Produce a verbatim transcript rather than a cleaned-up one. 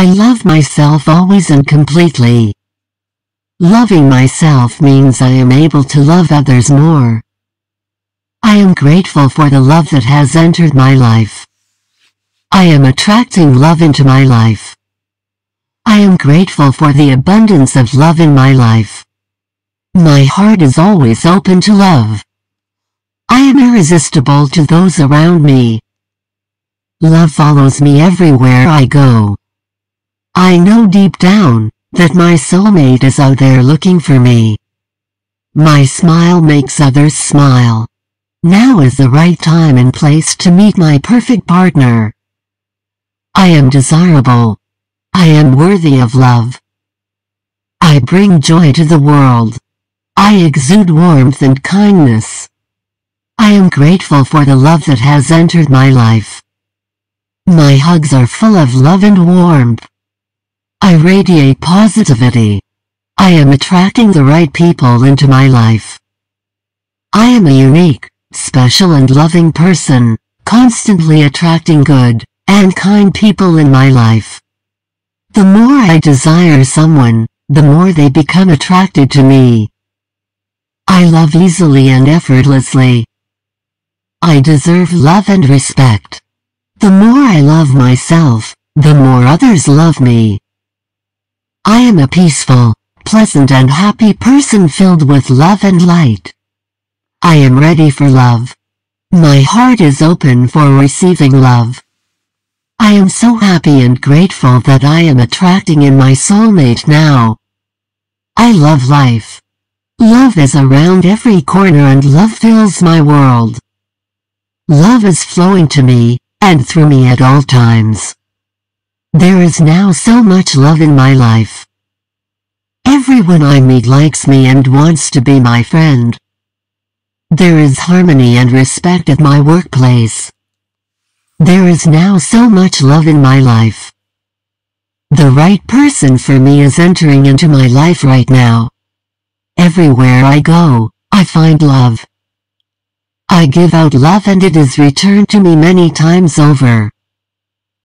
I love myself always and completely. Loving myself means I am able to love others more. I am grateful for the love that has entered my life. I am attracting love into my life. I am grateful for the abundance of love in my life. My heart is always open to love. I am irresistible to those around me. Love follows me everywhere I go. I know deep down that my soulmate is out there looking for me. My smile makes others smile. Now is the right time and place to meet my perfect partner. I am desirable. I am worthy of love. I bring joy to the world. I exude warmth and kindness. I am grateful for the love that has entered my life. My hugs are full of love and warmth. I radiate positivity. I am attracting the right people into my life. I am a unique, special and loving person, constantly attracting good and kind people in my life. The more I desire someone, the more they become attracted to me. I love easily and effortlessly. I deserve love and respect. The more I love myself, the more others love me. I am a peaceful, pleasant and happy person filled with love and light. I am ready for love. My heart is open for receiving love. I am so happy and grateful that I am attracting in my soulmate now. I love life. Love is around every corner and love fills my world. Love is flowing to me, and through me at all times. There is now so much love in my life. Everyone I meet likes me and wants to be my friend. There is harmony and respect at my workplace. There is now so much love in my life. The right person for me is entering into my life right now. Everywhere I go, I find love. I give out love and it is returned to me many times over.